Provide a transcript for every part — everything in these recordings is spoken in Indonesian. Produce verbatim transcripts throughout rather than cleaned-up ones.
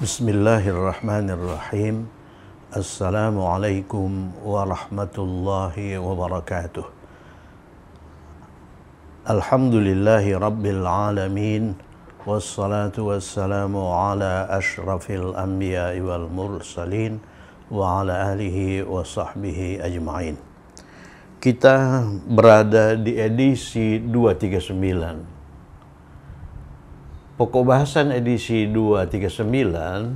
Bismillahirrahmanirrahim. Assalamualaikum warahmatullahi wabarakatuh. Alhamdulillahi rabbil alamin. Wassalatu wassalamu ala ashrafil anbiya wal mursalin wa ala alihi wa sahbihi ajma'in. Kita berada di edisi dua tiga sembilan. Pokok bahasan edisi dua tiga sembilan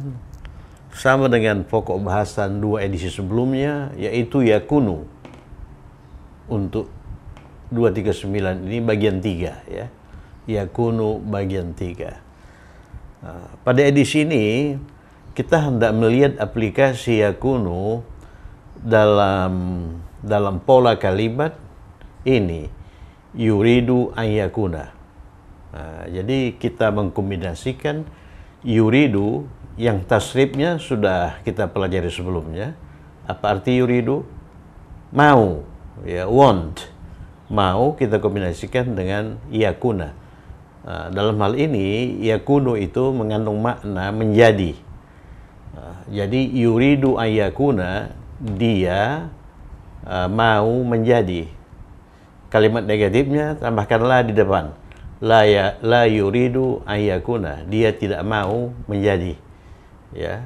sama dengan pokok bahasan dua edisi sebelumnya, yaitu yakunu. Untuk dua tiga sembilan ini bagian tiga, ya. Yakunu bagian tiga. Nah, pada edisi ini kita hendak melihat aplikasi yakunu dalam dalam pola kalimat ini, yuridu an yakuna. Nah, jadi kita mengkombinasikan yuridu yang tasrifnya sudah kita pelajari sebelumnya. Apa arti yuridu? Mau, ya, want. Mau kita kombinasikan dengan yakuna. Nah, dalam hal ini yakunu itu mengandung makna menjadi. Nah, jadi yuridu ayakuna, dia uh, mau menjadi. Kalimat negatifnya tambahkanlah di depan. La, ya, la yuridu ayakuna, dia tidak mau menjadi, ya.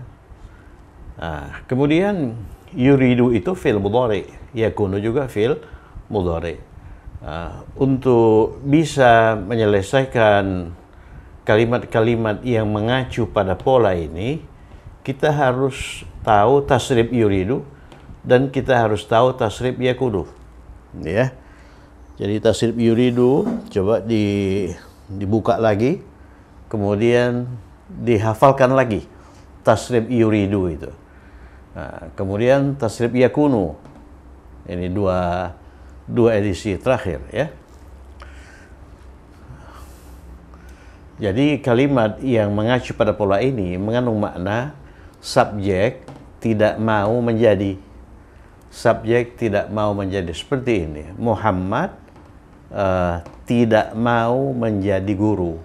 Nah, kemudian yuridu itu fil mudhari, yakunu juga fil mudhari. Nah, untuk bisa menyelesaikan kalimat-kalimat yang mengacu pada pola ini, kita harus tahu tasrif yuridu dan kita harus tahu tasrif yakunu, ya. Jadi tasrif yuridu coba di, dibuka lagi, kemudian dihafalkan lagi tasrif yuridu itu. Nah, kemudian tasrif yakunu, ini dua dua edisi terakhir, ya. Jadi kalimat yang mengacu pada pola ini mengandung makna subjek tidak mau menjadi. Subjek tidak mau menjadi, seperti ini. Muhammad Uh, tidak mau menjadi guru.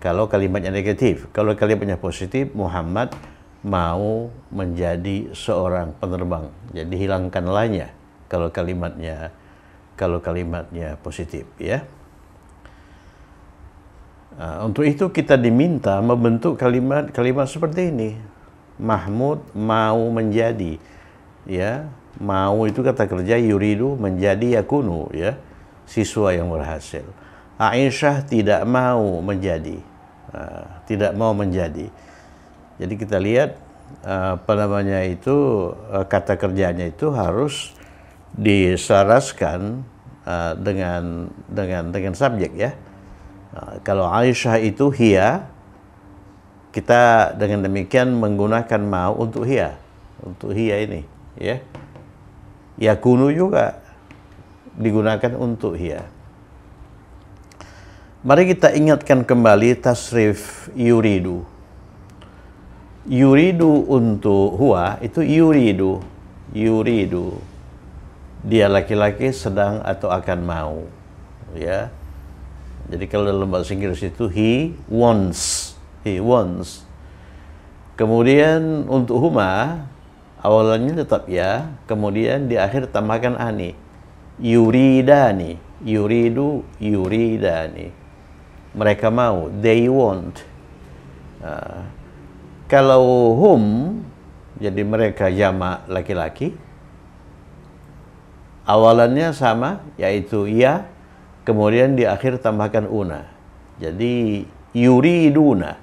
Kalau kalimatnya negatif. Kalau kalimatnya positif, Muhammad mau menjadi seorang penerbang. Jadi hilangkan lahnya kalau kalimatnya kalau kalimatnya positif, ya. Uh, untuk itu kita diminta membentuk kalimat-kalimat seperti ini. Mahmud mau menjadi, ya. Mau itu kata kerja yuridu, menjadi yakunu, ya. Siswa yang berhasil. Aisyah tidak mau menjadi, uh, tidak mau menjadi. Jadi kita lihat uh, apa namanya itu uh, kata kerjanya itu harus diselaraskan uh, dengan dengan dengan subjek, ya. Uh, kalau Aisyah itu hiya, kita dengan demikian menggunakan mau untuk hiya, untuk hiya ini, ya. Yakunu juga digunakan untuk hiya. Mari kita ingatkan kembali tasrif yuridu. Yuridu untuk huwa itu yuridu. Yuridu. Dia laki-laki sedang atau akan mau, ya. Jadi kalau dalam bahasa Inggris itu he wants. He wants. Kemudian untuk huma awalannya tetap ya, kemudian di akhir tambahkan ani. Yuridani, yuridu, yuridani. Mereka mau, they want. Uh, kalau hum, jadi mereka jamak laki-laki. Awalannya sama, yaitu ya, kemudian di akhir tambahkan una. Jadi yuriduna.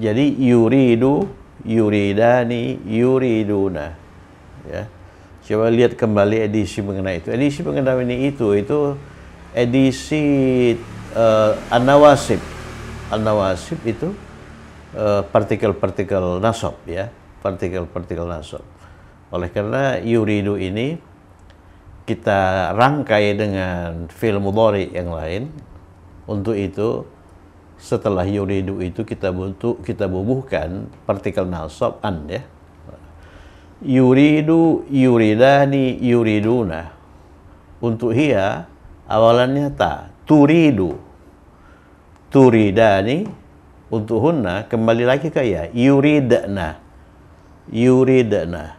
Jadi yuridu, yuridani, yuriduna. Ya. Coba lihat kembali edisi mengenai itu. Edisi mengenai ini itu, itu edisi uh, an-nawasib. An-nawasib itu uh, partikel-partikel nasab, ya. Partikel-partikel nasab. Oleh karena yuridu ini kita rangkai dengan fi'il mudhari yang lain. Untuk itu setelah yuridu itu kita bentuk, kita bubuhkan partikel nasab an, ya. Yuridu, yuridani, yuriduna. Untuk hiya, awalannya ta. Turidu. Turidani, Untuhunna kembali lagi ke ya yuridna, yuridna.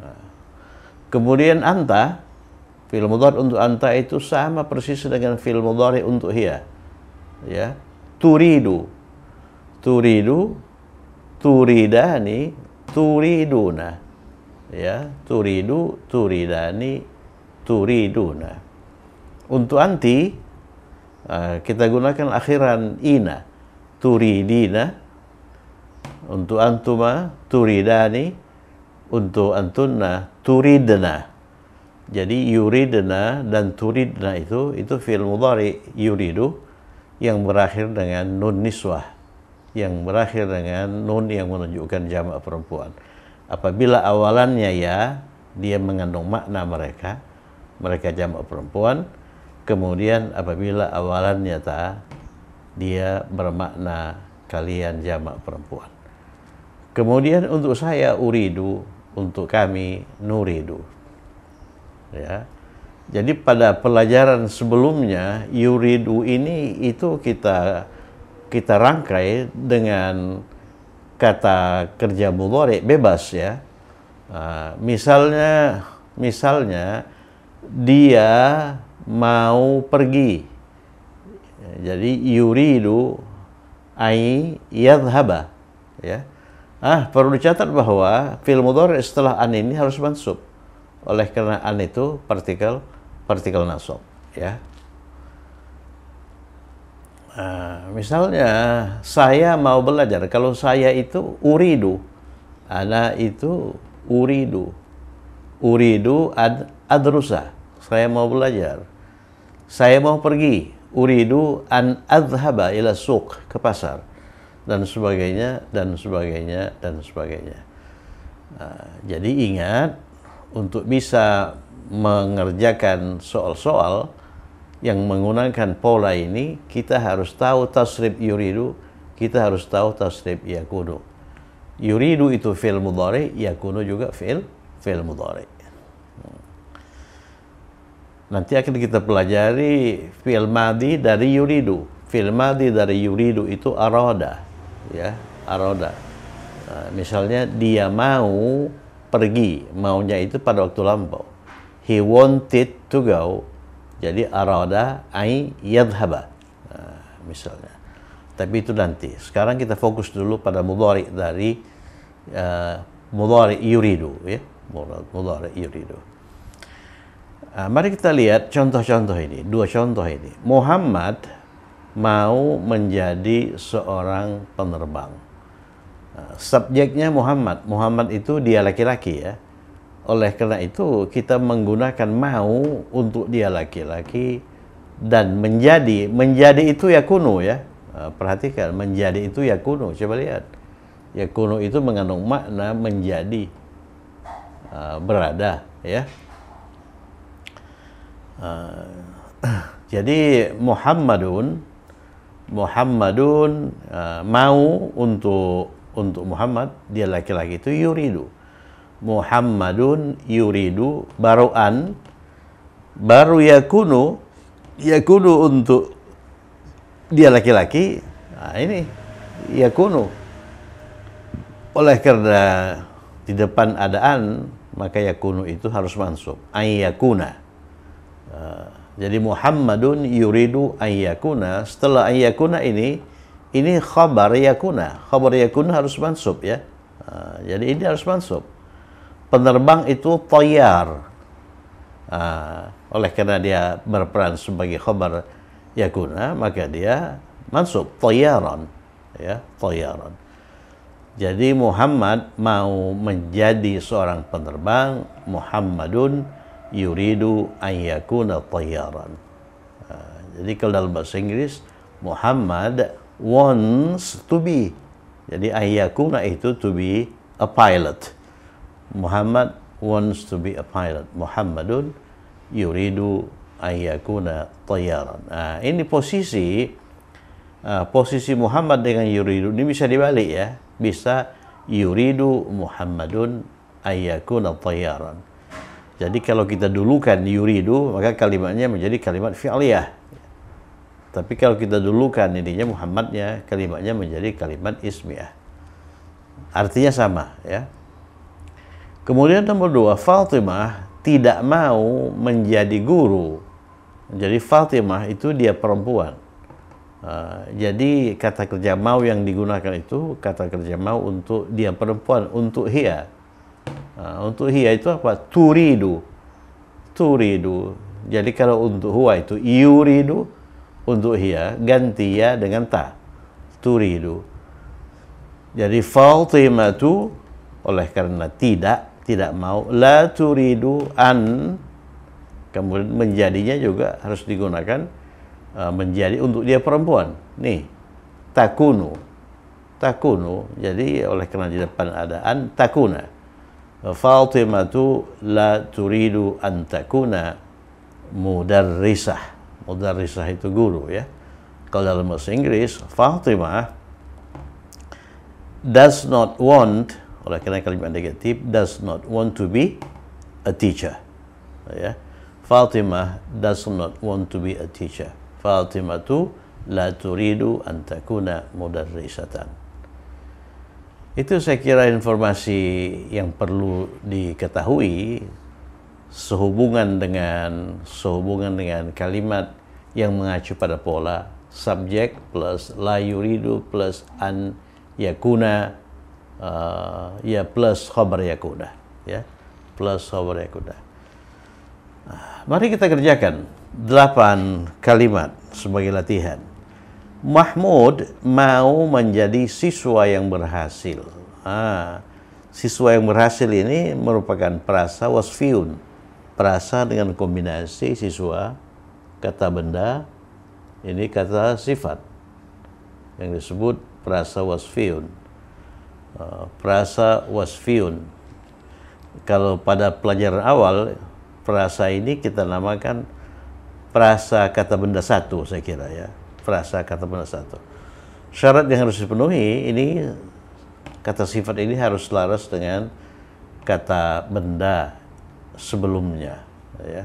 Nah. Kemudian anta, fi'il mudhari untuk anta itu sama persis dengan fi'il mudhari untuk hiya. Ya, turidu, turidu, turidani, turiduna. Ya, turidu, turidani, turiduna. Untuk anti kita gunakan akhiran ina. Turidina, untuk antuma, turidani, untuk antunna, turidna. Jadi yuridna dan turidna itu, itu fi'il mudhari yuridu yang berakhir dengan nun niswah, yang berakhir dengan nun yang menunjukkan jamak perempuan. Apabila awalannya ya, dia mengandung makna mereka, mereka jamak perempuan. Kemudian apabila awalannya ta, dia bermakna kalian jamak perempuan. Kemudian untuk saya uridu, untuk kami nuridu. Ya. Jadi pada pelajaran sebelumnya yuridu ini itu kita kita rangkai dengan kata kerja mudhari bebas ya. Uh, misalnya misalnya dia mau pergi. Jadi yuridu ai yadhhaba ya. Ah, perlu dicatat bahwa fi'il mudhari setelah an ini harus mansub. Oleh karena an itu partikel partikel nasab ya. Nah, misalnya saya mau belajar, kalau saya itu uridu, ana itu uridu. Uridu ad adrusa. Saya mau belajar. Saya mau pergi. Uridu an adhaba ila suq, ke pasar, dan sebagainya, dan sebagainya, dan sebagainya. Nah, jadi ingat, untuk bisa mengerjakan soal-soal yang menggunakan pola ini, kita harus tahu tasrif yuridu, kita harus tahu tasrif yakunu. Yuridu itu fi'il mudhari, yakunu juga fi'il fi'il mudhari. Nanti akan kita pelajari fi'il madhi dari yuridu. Fi'il madhi dari yuridu itu arada, ya, arada. Nah, misalnya dia mau pergi, maunya itu pada waktu lampau. He wanted to go. Jadi arada ay yadhaba. Nah, misalnya. Tapi itu nanti. Sekarang kita fokus dulu pada mudhari dari uh, mudhari yuridu, ya. Mudhari yuridu. Nah, mari kita lihat contoh-contoh ini, dua contoh ini. Muhammad mau menjadi seorang penerbang. Nah, subjeknya Muhammad, Muhammad itu dia laki-laki ya. Oleh karena itu kita menggunakan mau untuk dia laki-laki, dan menjadi, menjadi itu yakunu ya. Nah, perhatikan, menjadi itu yakunu, coba lihat. Yakunu itu mengandung makna menjadi, uh, berada ya. Uh, jadi Muhammadun, Muhammadun uh, mau untuk untuk Muhammad, dia laki-laki itu yuridu. Muhammadun yuridu baruan, baru yakunu, yakunu untuk dia laki-laki. Nah, ini yakunu. Oleh karena di depan ada an, maka yakunu itu harus mansub. Ay yakuna. Uh, jadi Muhammadun yuridu ayyakuna, setelah ayyakuna ini ini khobar yakuna, khobar yakuna harus mansub ya. Uh, jadi ini harus mansub. Penerbang itu toyar, uh, oleh karena dia berperan sebagai khobar yakuna maka dia mansub toyaron ya, toyaron. Jadi Muhammad mau menjadi seorang penerbang, Muhammadun yuridu ayyakuna tayyaran. Nah, jadi kalau dalam bahasa Inggris Muhammad wants to be. Jadi ayyakuna itu to be a pilot. Muhammad wants to be a pilot. Muhammadun yuridu ayyakuna tayyaran. Nah, ini posisi uh, posisi Muhammad dengan yuridu ini bisa dibalik ya. Bisa yuridu Muhammadun ayyakuna tayyaran. Jadi kalau kita dulukan yuridu, maka kalimatnya menjadi kalimat fi'liyah. Tapi kalau kita dulukan ininya Muhammadnya, kalimatnya menjadi kalimat ismiyah. Artinya sama, ya. Kemudian nomor dua, Fatimah tidak mau menjadi guru. Jadi Fatimah itu dia perempuan. Uh, jadi kata kerja mau yang digunakan itu kata kerja mau untuk dia perempuan, untuk hiya. Uh, untuk hiya itu apa? Turidu. Turidu. Jadi kalau untuk huwa itu yuridu, untuk hiya ganti ya dengan ta. Turidu. Jadi Fatimah itu oleh karena tidak, tidak mau, la turidu an, kemudian menjadinya juga harus digunakan menjadi untuk dia perempuan. Nih, takunu. Takunu. Jadi oleh karena di depan ada an, takuna. Fatimatu la turidu an takuna mudarrisah. Mudarrisah itu guru, ya. Kalau dalam bahasa Inggris, Fatimah does not want, oleh karena kalimat negatif, does not want to be a teacher. Ya. Fatimah does not want to be a teacher. Fatimatu la turidu an takuna mudarrisatan. Itu saya kira informasi yang perlu diketahui sehubungan dengan sehubungan dengan kalimat yang mengacu pada pola subjek plus la yuridu plus an yakuna uh, ya plus khobar yakuna, ya, plus khobar yakuna. Nah, mari kita kerjakan delapan kalimat sebagai latihan. Mahmud mau menjadi siswa yang berhasil. Ah, siswa yang berhasil ini merupakan frasa wasfiun, frasa dengan kombinasi siswa, kata benda, ini kata sifat, yang disebut frasa wasfiun. Uh, frasa wasfiun. Kalau pada pelajaran awal, frasa ini kita namakan frasa kata benda satu, saya kira, ya. Frasa kata benda satu. Syarat yang harus dipenuhi, ini kata sifat ini harus selaras dengan kata benda sebelumnya, ya.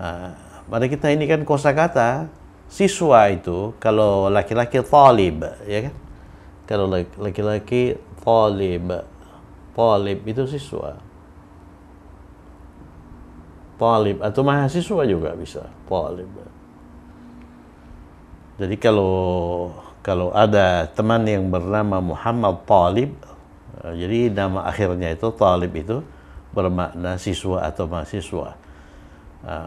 Nah, pada kita ini kan kosakata, siswa itu kalau laki-laki talib, ya kan? Kalau laki-laki talib, talib itu siswa. Talib atau mahasiswa juga bisa talib. Jadi kalau kalau ada teman yang bernama Muhammad Talib, jadi nama akhirnya itu talib itu bermakna siswa atau mahasiswa.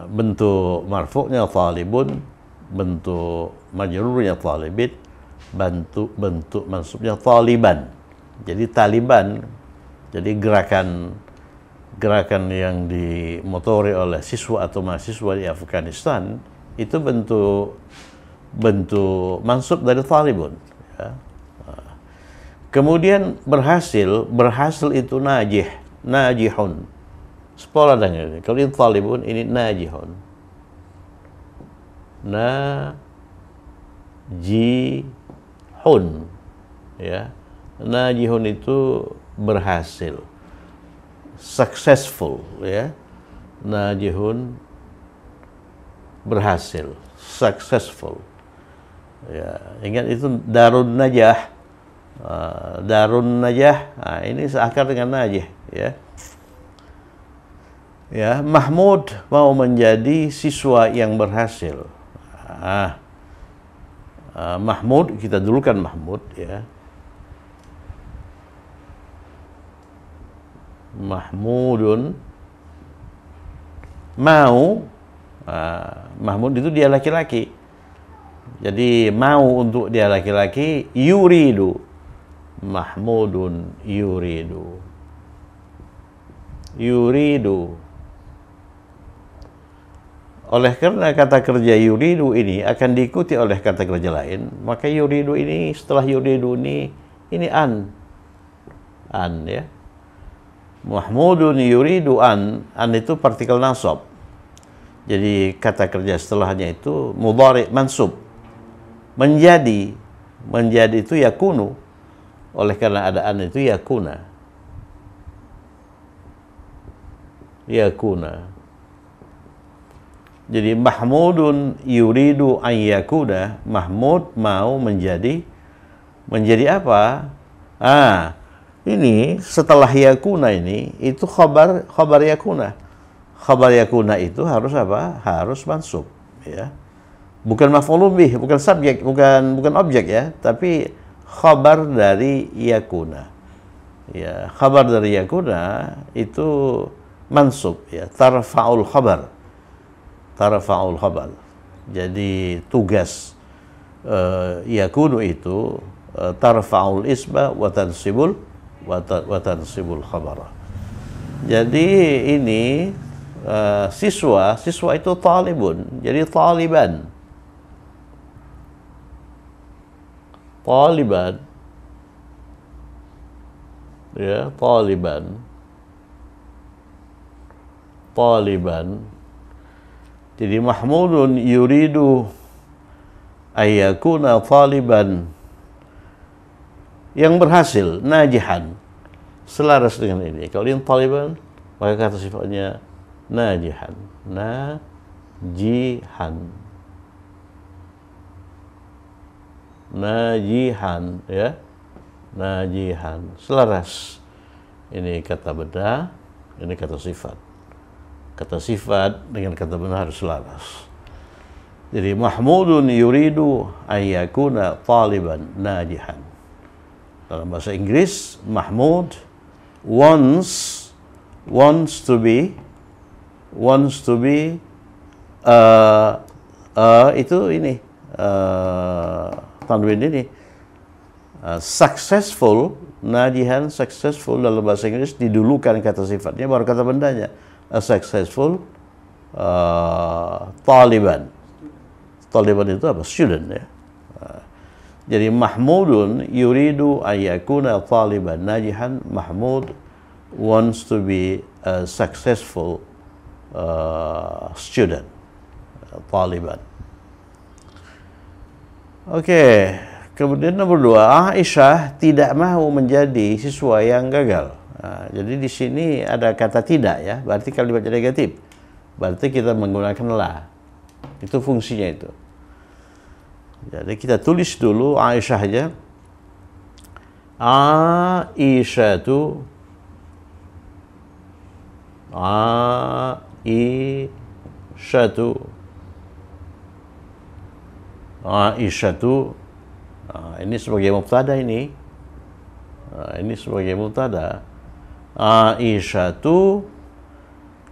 Bentuk marfuknya talibun, bentuk majrurnya talibin, bentuk bentuk mansubnya taliban. Jadi taliban, jadi gerakan gerakan yang dimotori oleh siswa atau mahasiswa di Afghanistan itu bentuk bentuk mansub dari Taliban, ya. Kemudian berhasil berhasil itu najih, najihun, sekolah dengan ini. Kalau ini Taliban, ini najihun, najihun, ya. Najihun itu berhasil, successful, ya. Najihun berhasil, successful, ya. Ingat itu darun najah, uh, darun najah, nah, ini seakar dengan najih, ya. Ya, Mahmud mau menjadi siswa yang berhasil. Nah, uh, Mahmud, kita dulukan Mahmud, ya. Mahmudun mau, uh, Mahmud itu dia laki-laki, jadi mau untuk dia laki-laki yuridu, Mahmudun yuridu, yuridu. Oleh karena kata kerja yuridu ini akan diikuti oleh kata kerja lain, maka yuridu ini setelah yuridu ini ini an, an, ya. Mahmudun yuridu an, an itu partikel nasab. Jadi kata kerja setelahnya itu mudhari mansub. Menjadi, menjadi itu yakunu. Oleh karena ada an itu yakuna. Yakuna. Jadi mahmudun yuridu ayyakuda, mahmud mau menjadi menjadi apa? Ah, ini setelah yakuna ini itu khobar khobar yakuna. Khobar yakuna itu harus apa? Harus mansub, ya. Bukan maf'ulun bih, bukan subjek, bukan bukan objek ya, tapi khobar dari yakuna. Ya, khobar dari yakuna itu mansub ya, tarfa'ul khobar. Tarfa'ul khobar. Jadi tugas uh, yakunu itu uh, tarfa'ul isma wa tansibul wa tansibul khobar. Jadi ini uh, siswa, siswa itu talibun. Jadi taliban. Taliban. Ya, taliban. Taliban. Jadi mahmudun yuridu ayyakuna taliban, yang berhasil, najihan, selaras dengan ini. Kalau ini taliban, maka kata sifatnya najihan. Najihan. Najihan, ya. Najihan, selaras. Ini kata benda, ini kata sifat. Kata sifat dengan kata benda harus selaras. Jadi mahmudun yuridu ayyakuna taliban najihan. Dalam bahasa Inggris, Mahmud wants wants to be wants to be uh, uh, itu ini uh, tanwin ini uh, successful, najihan successful dalam bahasa Inggris didulukan kata sifatnya baru kata bendanya. A successful uh, Taliban. Taliban itu apa? Student ya. Uh, jadi mahmudun yuridu ayyakuna Taliban najihan. Mahmud wants to be a successful uh, student. Uh, Taliban. Oke, okay. Kemudian nomor dua, Aisyah tidak mau menjadi siswa yang gagal. Nah, jadi di sini ada kata tidak ya, berarti kalau dibaca negatif, berarti kita menggunakan la, itu fungsinya itu. Jadi kita tulis dulu Aisyah aja. Aisyatu, Aisyatu, Aisyatu. Nah, ini sebagai mubtada ini, nah, ini sebagai mubtada. Aisyatu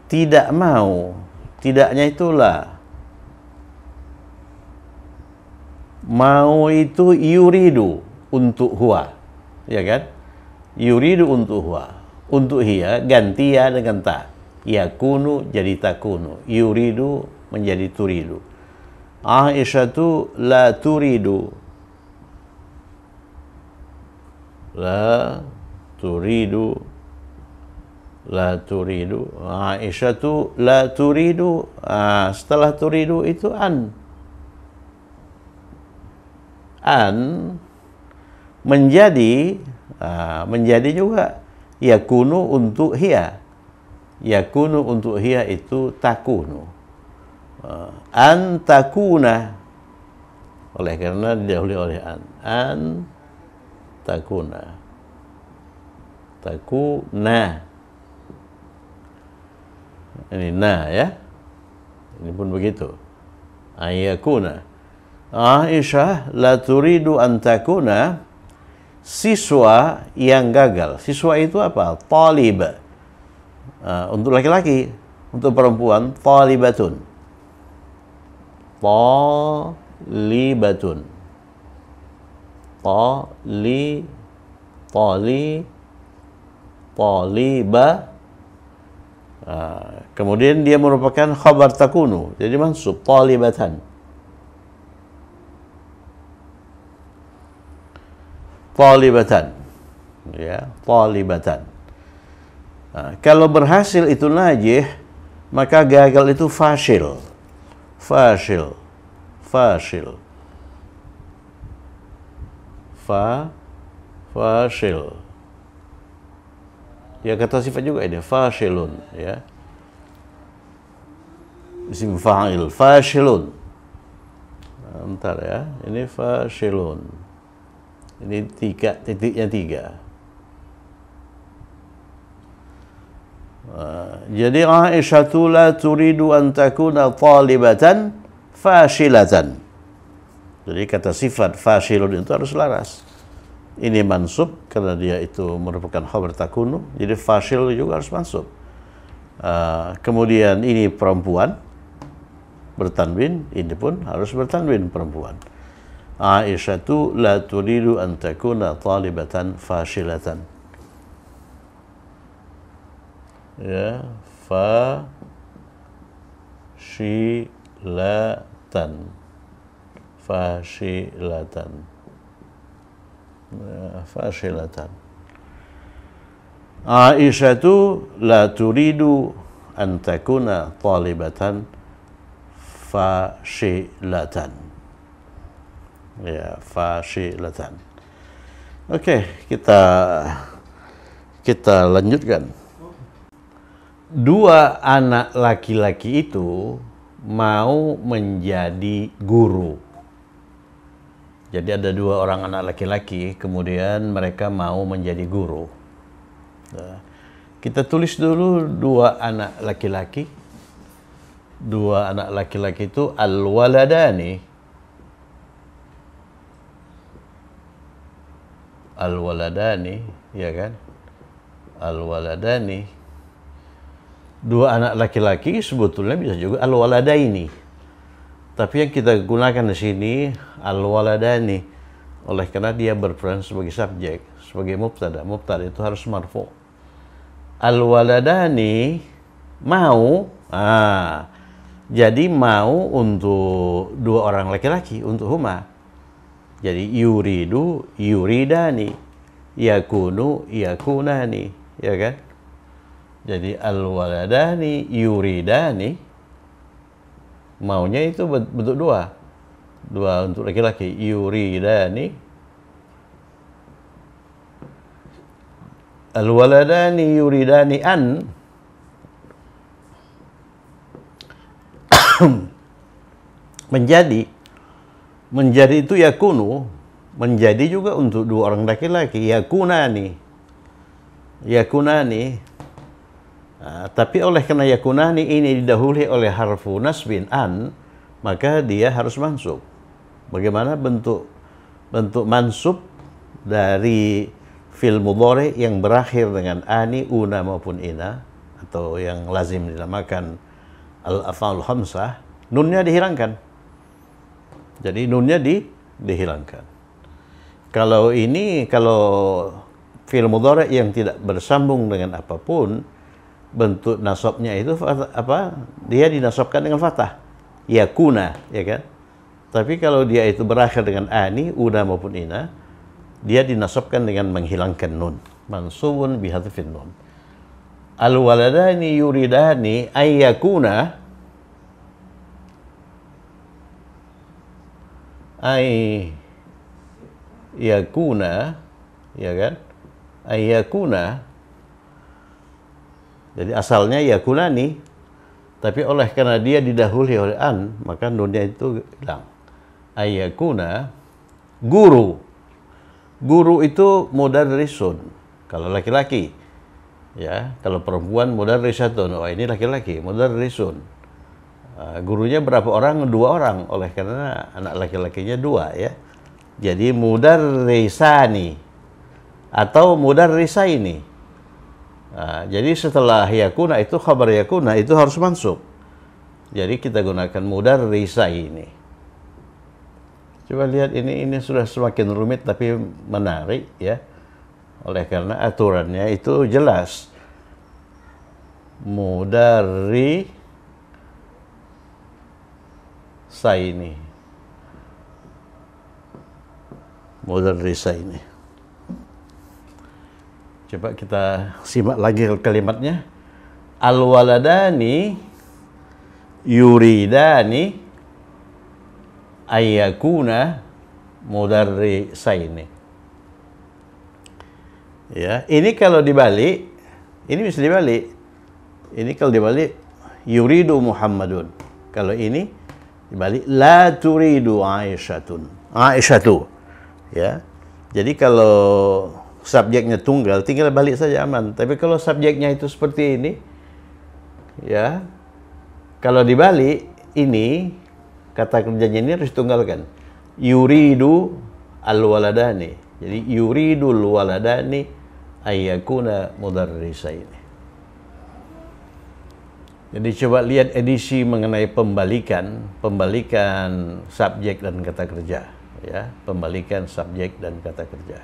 tidak mau, tidaknya itulah mau itu yuridu untuk huwa, ya kan? Yuridu untuk huwa, untuk hiya ganti ya dengan ta, yakunu jadi takunu, yuridu menjadi turidu. Aisyatu la turidu, la turidu. La turidu, Aisyatu la turidu. Ah, setelah turidu itu an. An menjadi ah, menjadi juga yakunu untuk hiya. Yakunu untuk hiya itu takunu. Ah, an takuna. Oleh karena didahului oleh an. An takuna. Takuna. Ini na ya, ini pun begitu. Ayyakuna, Aisyah la turidu antakuna siswa yang gagal. Siswa itu apa? Talib. Uh, untuk laki-laki, untuk perempuan talibatun. Talibatun. Tali, tali, taliba. Uh, kemudian dia merupakan khabar takunu, jadi mansub talibatan. Talibatan. Ya, talibatan. Uh, kalau berhasil itu najih, maka gagal itu fasil. Fasil. Fasil. Fa fasil. Ya kata sifat juga ini fasilun ya. isim fa'il, fashilun. Bentar ya, ini fashilun. Ini tiga, titiknya tiga. Jadi Aisyah la turidu an takuna talibatan fashilatan. Jadi kata sifat fashilun itu harus laras. Ini mansub karena dia itu merupakan khobar takunu, jadi fashil juga harus mansub. Uh, kemudian ini perempuan bertanwin, ini pun harus bertanwin perempuan. Aisyah la turidu an takuna talibatan fashilatan. Ya, fa shilatan, fashilatan, ya, fashilatan. Aisyatu la turidu an takuna talibatan fashilatan, ya, fashilatan. Oke, kita kita lanjutkan. Dua anak laki-laki itu mau menjadi guru. Jadi ada dua orang anak laki-laki, kemudian mereka mau menjadi guru. Nah, kita tulis dulu dua anak laki-laki. Dua anak laki-laki itu al-waladani. Al-waladani, ya kan? Al-waladani. Dua anak laki-laki sebetulnya bisa juga al-waladaini. Tapi yang kita gunakan di sini al-waladani. Oleh karena dia berperan sebagai subjek, sebagai mubtada. Mubtada itu harus marfu. Al-waladani mau, ah, jadi mau untuk dua orang laki-laki, untuk huma. Jadi yuridu, yuridani, yakunu, yakunani, ya kan? Jadi al-waladani yuridani, maunya itu bentuk dua. Dua untuk laki-laki, yuridani. Al-waladani yuridani an menjadi. Menjadi itu yakunu, menjadi juga untuk dua orang laki-laki, yakunani. Yakunani. Uh, tapi oleh karena yakunani ini didahului oleh harfu nasbin an, maka dia harus mansub. Bagaimana bentuk bentuk mansub dari fil mudhari yang berakhir dengan ani, una maupun ina, atau yang lazim dinamakan al-af'alul khamsah, nunnya dihilangkan. Jadi nunnya di dihilangkan. Kalau ini kalau fil mudhari yang tidak bersambung dengan apapun, bentuk nasabnya itu apa? Dia dinasabkan dengan fathah, yakuna, ya kan? Tapi kalau dia itu berakhir dengan ani, una maupun ina, dia dinasabkan dengan menghilangkan nun. Mansubun bi hadfin nun. Al-waladani yuridani ay yakuna, ay yakuna, ya kan? Ay yakuna. Jadi asalnya yakunani, tapi oleh karena dia didahului oleh an, maka nunnya itu hilang. Ayakuna guru. Guru itu mudarrisun kalau laki-laki, ya. Kalau perempuan mudarrisatun. Oh, ini laki-laki mudarrisun. Uh, gurunya berapa orang? Dua orang. Oleh karena anak laki-lakinya dua, ya. Jadi mudarrisani atau mudarrisaini. Nah, jadi setelah yakuna itu khabar yakuna itu harus mansub. Jadi kita gunakan mudarrisa ini. Coba lihat ini ini sudah semakin rumit tapi menarik, ya. Oleh karena aturannya itu jelas. Mudarrisa ini. Mudarrisa ini. Coba kita simak lagi kalimatnya. Al-waladani yuridani ayyakuna mudarrisaini. Ya, ini kalau dibalik, ini bisa dibalik. Ini kalau dibalik yuridu Muhammadun. Kalau ini dibalik, la turidu aisyatun, aisyatu. Ya. Jadi kalau subjeknya tunggal, tinggal balik saja aman. Tapi kalau subjeknya itu seperti ini, ya, kalau dibalik, ini kata kerjanya ini harus ditunggalkan. Yuridu al-waladani. Jadi yuridu al-waladani ayyakuna mudarrisaini. Jadi coba lihat edisi mengenai pembalikan, pembalikan subjek dan kata kerja, ya, pembalikan subjek dan kata kerja.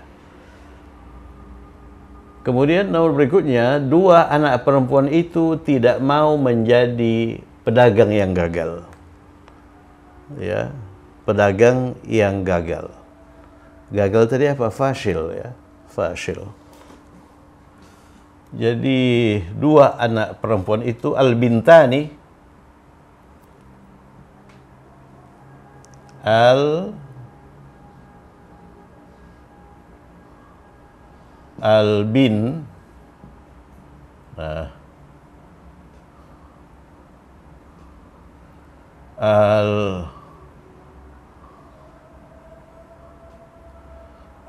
Kemudian nomor berikutnya, dua anak perempuan itu tidak mau menjadi pedagang yang gagal. Ya, pedagang yang gagal. Gagal tadi apa? Fasil, ya, fasil. Jadi dua anak perempuan itu al-bintani, al al-bin, nah, al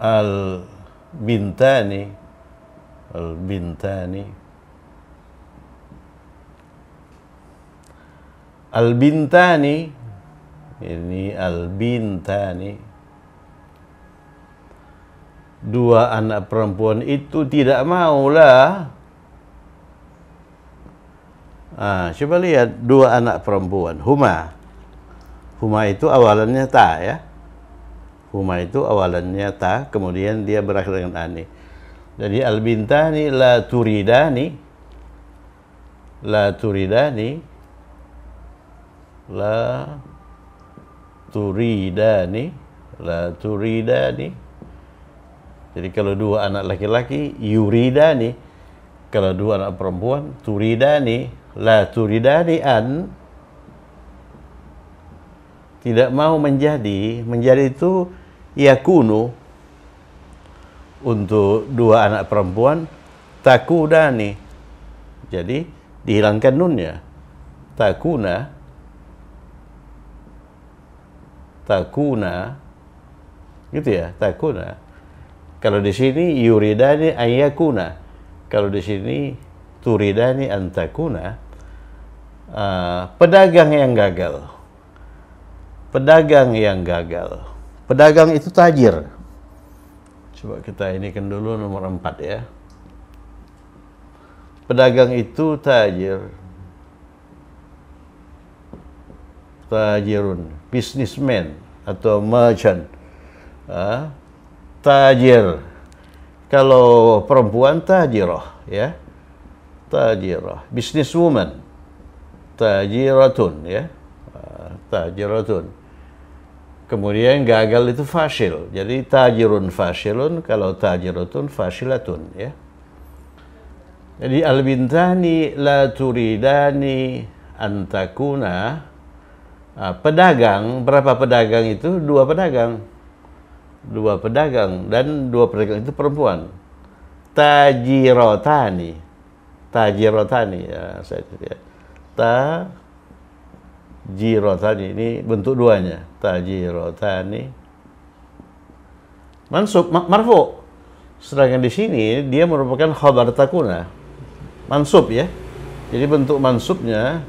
al-bintani Al-Bintani Al-Bintani ini Al-Bintani, dua anak perempuan itu tidak maulah. Nah, coba lihat dua anak perempuan. Huma, huma itu awalannya ta, ya. Huma itu awalannya ta, kemudian dia berakhir dengan ani. Jadi al-bintani la turidani, la turidani, la turidani, la turidani. Jadi kalau dua anak laki-laki, yuridani. Kalau dua anak perempuan, turidani, la turidani an. Tidak mau menjadi, menjadi itu yakunu. Untuk dua anak perempuan, takudani. Jadi dihilangkan nunnya. Takuna, takuna, gitu ya, takuna. Kalau di sini yuridani ayakuna. Kalau di sini turidani antakuna. Uh, pedagang yang gagal. Pedagang yang gagal. Pedagang itu tajir. Coba kita inikan dulu nomor empat, ya. Pedagang itu tajir. Tajirun, businessman atau merchant. Ah, tajir. Kalau perempuan tajiroh, ya. Tajiroh, businesswoman. Tajiratun, ya. Ah, tajiratun. Kemudian gagal itu fasil. Jadi tajirun fasilun, kalau tajiratun fasilatun, ya. Jadi al-bintani la turidani antakuna. Pedagang, berapa pedagang itu? Dua pedagang. Dua pedagang, dan dua pedagang itu perempuan. Tajirotani. Tajirotani, ya, saya lihat. Ta Jirotani, ini bentuk duanya. Tajirotani mansub marfu. Sedangkan di sini dia merupakan khobar takuna, mansub, ya. Jadi bentuk mansubnya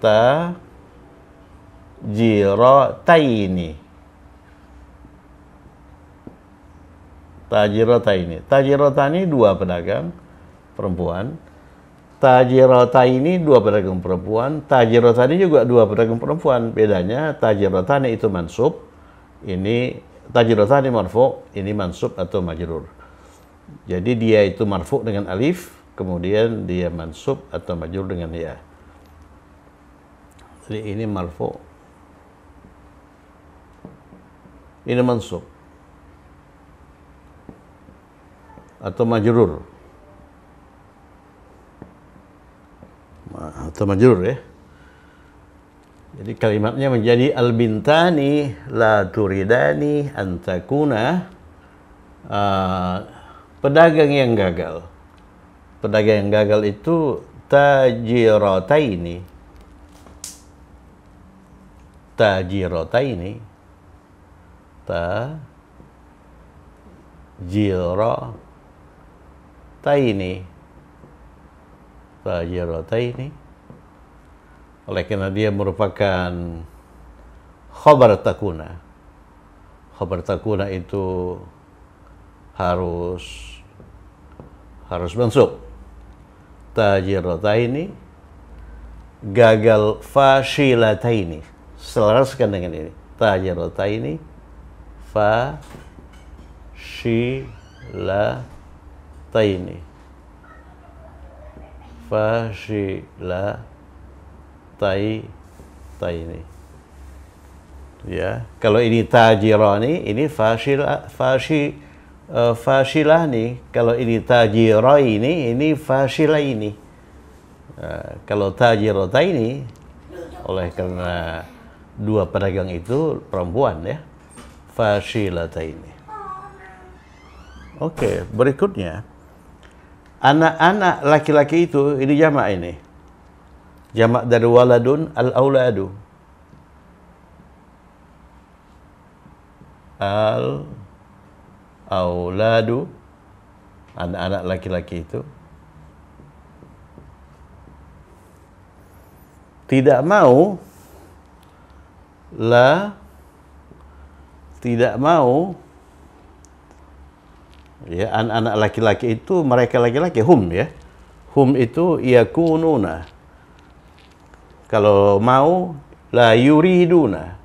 tajirotaini. Tajirotaini, tajirotani dua pedagang perempuan. Tajirotani dua pedagang perempuan, tajirotani juga dua pedagang perempuan. Bedanya tajirotani itu mansub, ini tajirotani marfu, ini mansub atau majrur. Jadi dia itu marfu dengan alif, kemudian dia mansub atau majrur dengan ya. Jadi ini marfu, ini mansub atau majrur. Atau majrur, ya. Jadi kalimatnya menjadi al-bintani la turidani antakuna, uh, pedagang yang gagal. Pedagang yang gagal itu tajirataini. tajirataini, tajirataini, tajirataini. Oleh karena dia merupakan khobar takuna. Khobar takuna itu harus harus mansub. Tajirataini gagal fasilataini, selaraskan dengan ini. Tajirataini fasilataini, fasilataini. Ya, kalau ini tajirani, ini fasilah, fasi Uh, fasilah nih, kalau ini tajiro ini, ini fasilah ini. Uh, kalau tajiro ini, oleh karena dua pedagang itu perempuan ya, fasilah ini. Oke, okay, berikutnya anak-anak laki-laki itu ini jamak ini, jamak dari waladun al-auladu. Al auladu, anak-anak laki-laki itu tidak mau la tidak mau ya, anak-anak laki-laki itu mereka laki-laki hum ya, hum itu yakununa, kalau mau la yuriduna,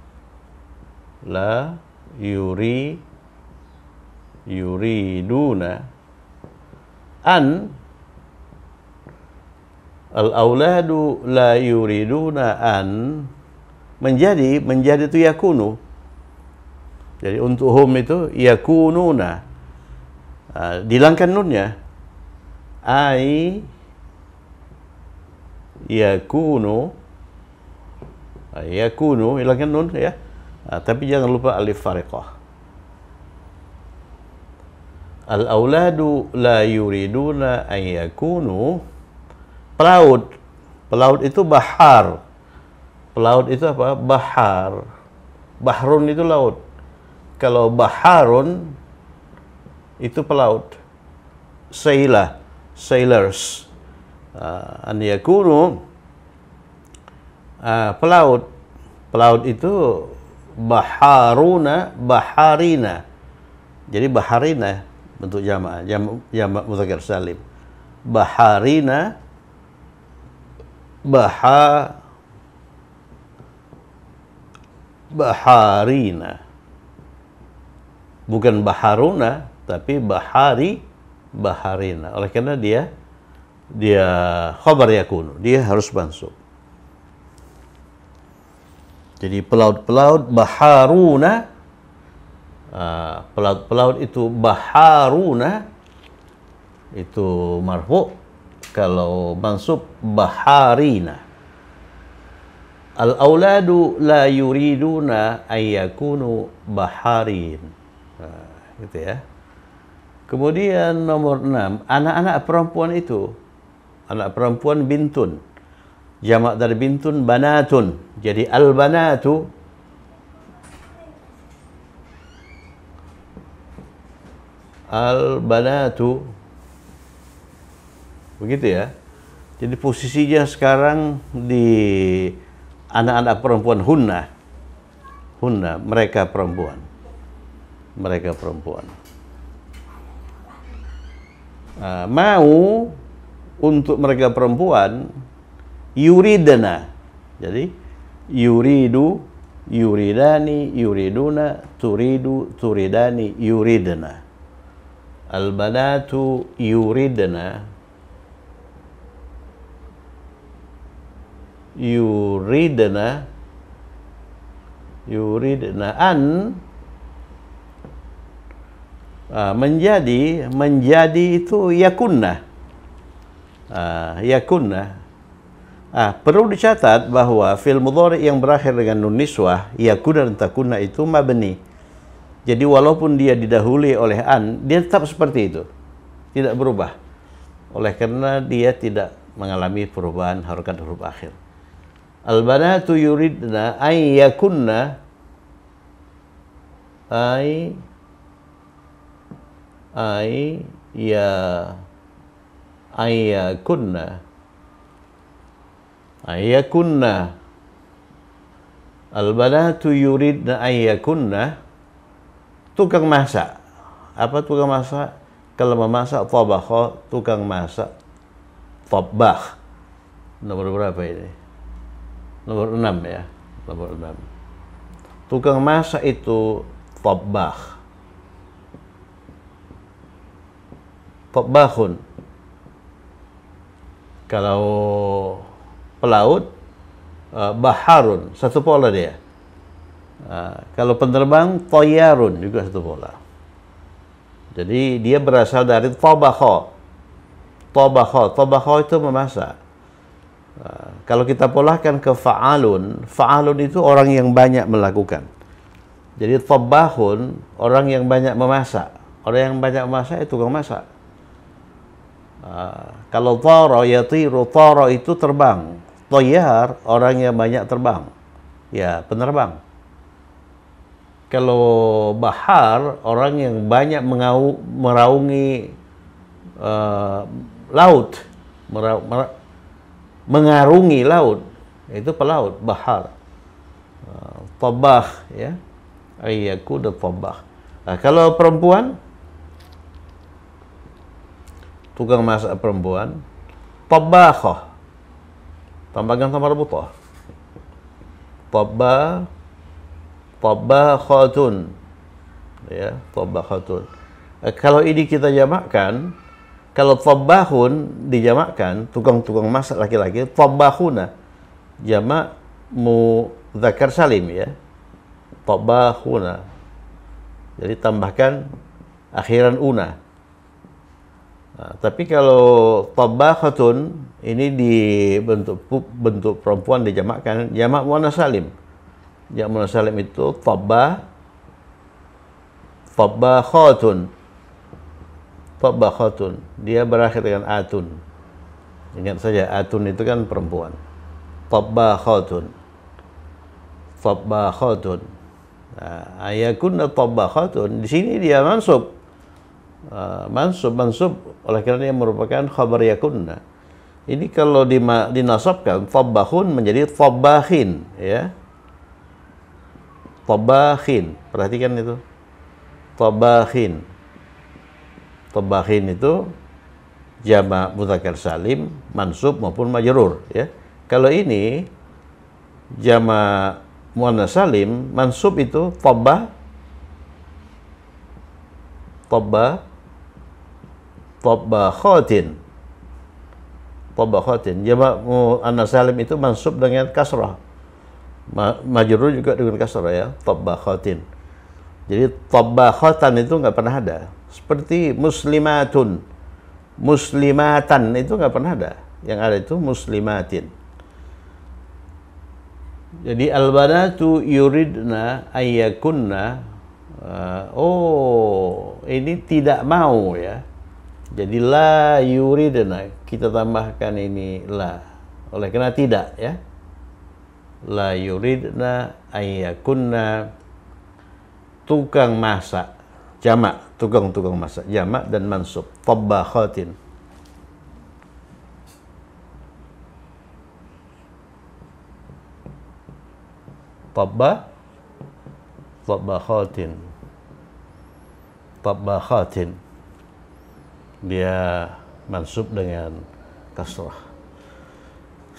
la yuri yuriduna an al-auladu la yuriduna an, menjadi menjadi itu yakunu, jadi untuk hum itu yakununa, uh, dihilangkan nunnya, ai yakunu, yakunu hilangkan nun ya, uh, tapi jangan lupa alif fariqah. Al-auladu la yuriduna ayyakunu. Pelaut, pelaut itu bahar. Pelaut itu apa? Bahar. Bahrun itu laut. Kalau baharun itu pelaut. Sailor, sailors. Uh, ayyakunu uh, pelaut. Pelaut itu baharuna, baharina. Jadi baharina bentuk jamak, jamak, jamak mudzakkar salim. Baharina, baha, baharina, bukan baharuna, tapi bahari, baharina. Oleh karena dia, dia khobar yakunu, dia harus mansub. Jadi pelaut-pelaut baharuna. Uh, pelaut-pelaut itu baharuna itu marfu, kalau mansub baharina. Al-auladu la yuriduna ayyakunu baharin, nah, gitu ya. Kemudian nomor enam, anak-anak perempuan itu, anak perempuan bintun, jamak dari bintun banatun, jadi al-banatu al-banatu, begitu ya. Jadi posisinya sekarang di anak-anak perempuan hunna, hunna mereka perempuan, mereka perempuan. Uh, mau untuk mereka perempuan yuridana, jadi yuridu, yuridani, yuriduna, turidu, turidani, yuridana. Al-banatu yuridna, yuridna, yuridna an, uh, menjadi, menjadi itu yakunna, uh, yakunna. Uh, perlu dicatat bahwa fi'il mudhari yang berakhir dengan nun niswah, yakunna dan takunna itu mabni. Jadi walaupun dia didahului oleh an, dia tetap seperti itu, tidak berubah. Oleh karena dia tidak mengalami perubahan harokat huruf akhir. Al-banatu yuridna ay yakunna ay ay ya ay yakunna ay yakunna al-banatu yuridna ay yakunna. Tukang masak. Apa tukang masak? Kalau memasak tabakho, tukang masak tabakh. Nomor berapa ini? Nomor enam ya, nomor enam. Tukang masak itu tabakh. Tabakhun. Kalau pelaut, uh, baharun, satu pola dia. Uh, kalau penerbang, toyarun, juga satu pola. Jadi dia berasal dari tabakho. Tabakho, tabakho itu memasak. Uh, kalau kita polahkan ke fa'alun, fa'alun itu orang yang banyak melakukan. Jadi tabahun, orang yang banyak memasak. Orang yang banyak memasak itu tukang masak. Uh, kalau taro, yatiru, taro itu terbang. Toyar, orang yang banyak terbang. Ya, penerbang. Kalau bahar, orang yang banyak mengau, meraungi uh, laut, mera, mera, mengarungi laut, itu pelaut, bahar. Uh, tabah, ya. Ayyaku da tabah. Nah, kalau perempuan, tukang masak perempuan, tabakhoh, tambahkan sama rebutoh. Tabah, tabakhatun, ya, tabakhatun. Eh, kalau ini kita jamakkan, kalau tabahun dijamakkan, tukang-tukang masak laki-laki, tabahuna, jamak mudzakkar salim, ya, tabahuna. Jadi tambahkan akhiran una. Nah, tapi kalau tabakhatun ini dibentuk bentuk perempuan dijamakkan, jamak muannats salim. Yang muannats salim itu tabah, tabakhatun, tabakhatun. Dia berakhir dengan atun. Ingat saja, atun itu kan perempuan. Tabakhatun, tabakhatun. Nah, ayakunna tabakhatun. Di sini dia mansub, uh, mansub, mansub. Oleh karena dia merupakan khobar yakunna. Ini kalau dinasabkan, tabahun menjadi tabahin, ya. Tabakhin, perhatikan itu. Tabakhin. Tabakhin itu jamak mudzakkar salim, mansub maupun majrur, ya. Kalau ini jamak muannats salim, mansub itu tabah, tabah, tabakhatin, tabakhatin. Jamak muannats salim itu mansub dengan kasrah. Majrur juga dengan kasrah, ya, tabakhatin. Jadi tabakhatan itu nggak pernah ada. Seperti muslimatun, muslimatan itu nggak pernah ada. Yang ada itu muslimatin. Jadi al-banatu yuridna ayyakunna. Uh, oh, ini tidak mau, ya. Jadi la yuridna, kita tambahkan ini la. Oleh karena tidak, ya. La yuridna ayyakunna, tukang masak jamak, tukang-tukang masak jamak dan mansub, tabakhatin. Tabah, tabakhatin, tabakhatin. Dia mansub dengan kasrah.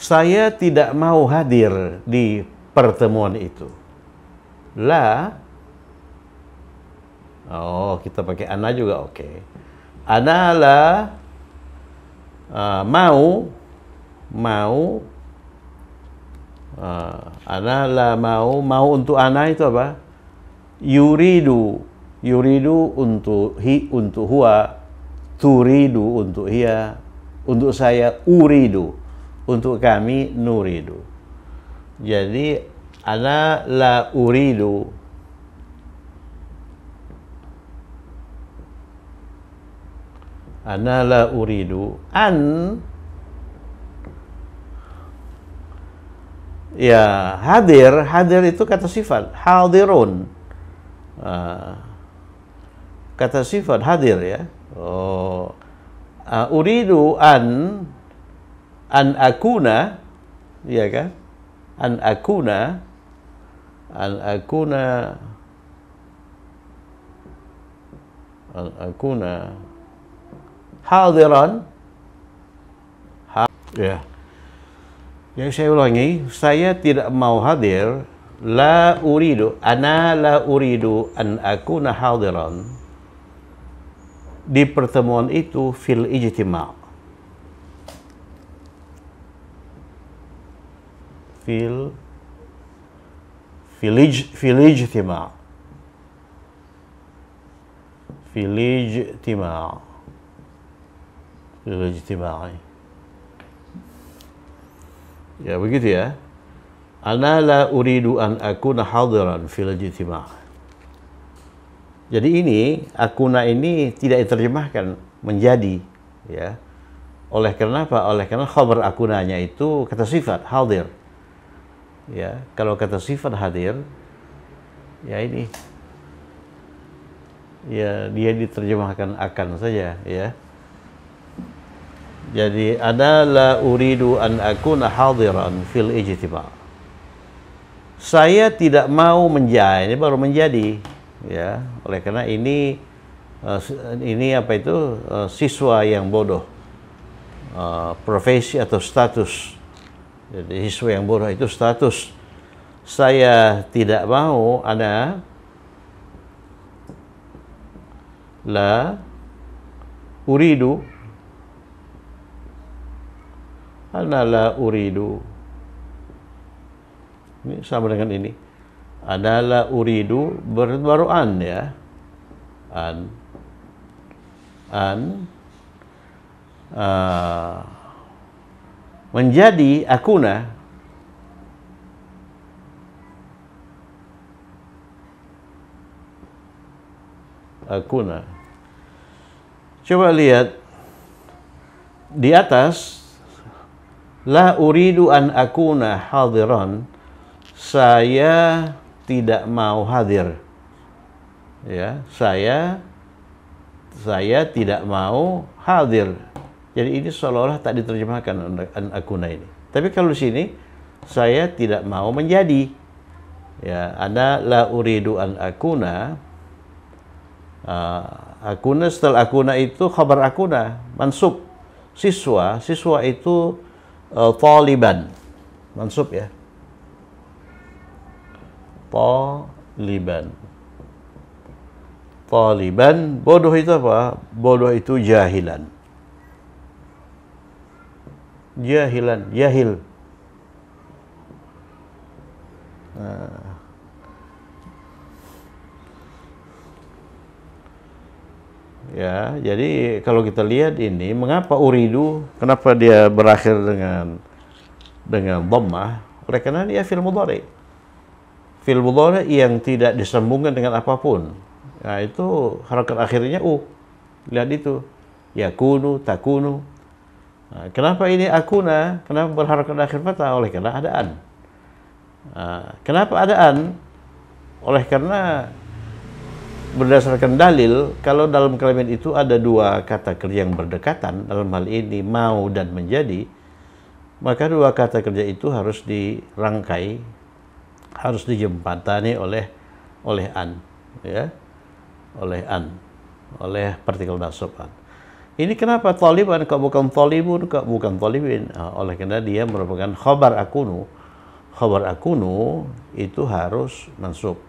Saya tidak mau hadir di pertemuan itu. La, oh, kita pakai ana juga, oke. Okay. Ana la, uh, mau, mau, uh, ana la mau, mau untuk ana itu apa? Yuridu, yuridu untuk hi, untuk huwa, turidu untuk hiya, untuk saya uridu. Untuk kami nuridu. Jadi ana la uridu. Ana la uridu. An Ya, hadir, hadir itu kata sifat, hadirun. Uh, kata sifat hadir ya. Oh. Uh, uridu an an akuna, ya kan? An akuna an akuna an akuna hadiran. Ha ya. Yang saya ulangi, saya tidak mau hadir. La uridu, ana la uridu an akuna hadiran di pertemuan itu fil ijtima' fil fil fil ijtima' fil ijtima' fil ijtima'i. Ya begitu ya. Ana la uridu an akuna hadiran fil ijtima'. Jadi ini akuna ini tidak diterjemahkan menjadi ya. Oleh kenapa? Oleh karena khobar akunanya itu kata sifat hadir. Ya, kalau kata sifat hadir ya ini. Ya, dia diterjemahkan akan saja ya. Jadi ana la uridu an akuna hadiran fil ijtima'. Saya tidak mau menjadi, ini baru menjadi ya. Oleh karena ini uh, ini apa itu uh, siswa yang bodoh. Uh, profesi atau status. Jadi siswa yang bodoh itu status. Saya tidak mau ana la uridu ana la uridu. Ini sama dengan ini. Ana la uridu baru an ya. An. An. Uh, menjadi akuna. Akuna. Coba lihat di atas. La uridu an akuna hadiran. Saya tidak mau hadir. Ya, saya saya tidak mau hadir. Jadi ini seolah-olah tak diterjemahkan an akuna ini. Tapi kalau di sini saya tidak mau menjadi. Ya, ada la uridu an akuna. Uh, akuna setelah akuna itu khobar akuna, mansub. Siswa, siswa itu Taliban, mansub ya. Taliban, Taliban, bodoh itu apa? Bodoh itu jahilan, jahilan, jahil. Nah. Ya, jadi kalau kita lihat ini, mengapa uridu, kenapa dia berakhir dengan dengan dhammah? Oleh karena dia fil mudhari. Fil mudhari yang tidak disambungkan dengan apapun. Nah, itu harakat akhirnya u. Lihat itu. Yakunu, takunu. Nah, kenapa ini akuna? Kenapa berharakat akhir fathah? Oleh karena ada an. Nah, kenapa ada an? Oleh karena berdasarkan dalil, kalau dalam kalimat itu ada dua kata kerja yang berdekatan, dalam hal ini mau dan menjadi, maka dua kata kerja itu harus dirangkai, harus dijembatani oleh oleh an, ya, oleh an, oleh partikel nasab an. Ini kenapa Taliban kok bukan Talibun, kok bukan Talibin? Nah, oleh karena dia merupakan khobar akunu, khobar akunu itu harus mansub.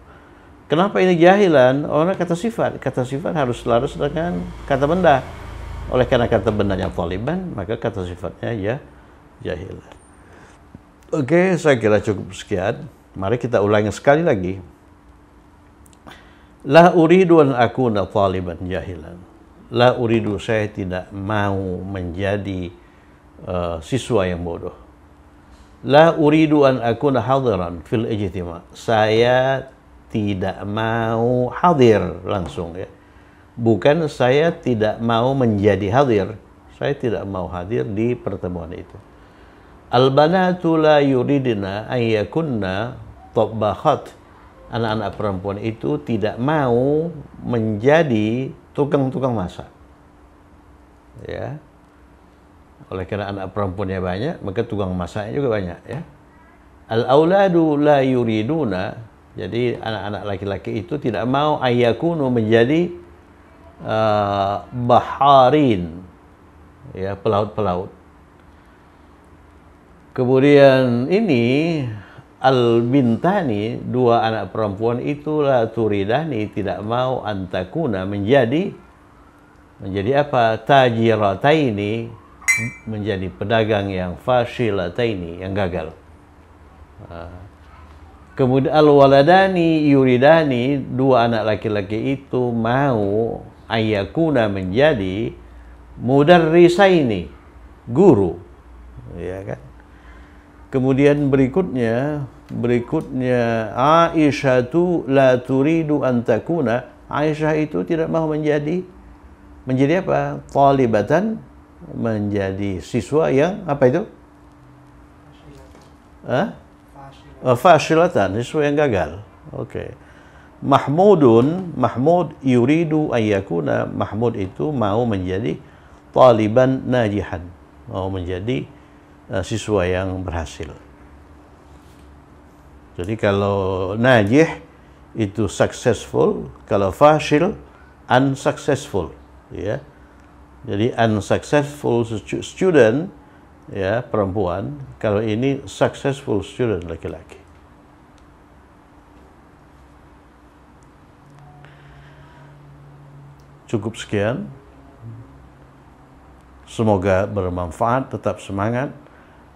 Kenapa ini jahilan? Orang kata sifat, kata sifat harus selaras dengan kata benda. Oleh karena kata bendanya Taliban, maka kata sifatnya ya jahilan. Oke, saya kira cukup sekian. Mari kita ulangi sekali lagi. La uridu an akuna Taliban jahilan. La uridu, saya tidak mau menjadi uh, siswa yang bodoh. La uridu an akuna hadiran fil ijtima'. Saya tidak mau hadir langsung ya. Bukan saya tidak mau menjadi hadir. Saya tidak mau hadir di pertemuan itu. Al-banatu la yuridna ayyakunna tabakhat. Anak-anak perempuan itu tidak mau menjadi tukang-tukang masak. Ya. Oleh karena anak perempuannya banyak, maka tukang masaknya juga banyak, ya. Al-auladu la yuriduna. Jadi anak-anak laki-laki itu tidak mau ayakunu menjadi uh, baharin, ya, pelaut-pelaut. Kemudian ini al-bintani, dua anak perempuan itulah turidani, tidak mau antakuna menjadi menjadi apa? Tajirataini, menjadi pedagang yang fasilataini, yang gagal. Kemudian al-waladani yuridani, dua anak laki-laki itu mau ayakuna menjadi mudarrisaini, guru, ya kan? Kemudian berikutnya, berikutnya Aisyatu la turidu antakuna. Aisyah itu tidak mau menjadi, menjadi apa? Talibatan, menjadi siswa yang apa itu? Hah? Fasilatan, siswa yang gagal. Oke. Okay. Mahmudun, Mahmud yuridu ayakuna. Mahmud itu mau menjadi taliban najihan, mau menjadi siswa yang berhasil. Jadi kalau najih itu successful, kalau fasil unsuccessful, ya. Jadi unsuccessful student, ya, perempuan, kalau ini successful student laki-laki. Cukup sekian. Semoga bermanfaat, tetap semangat.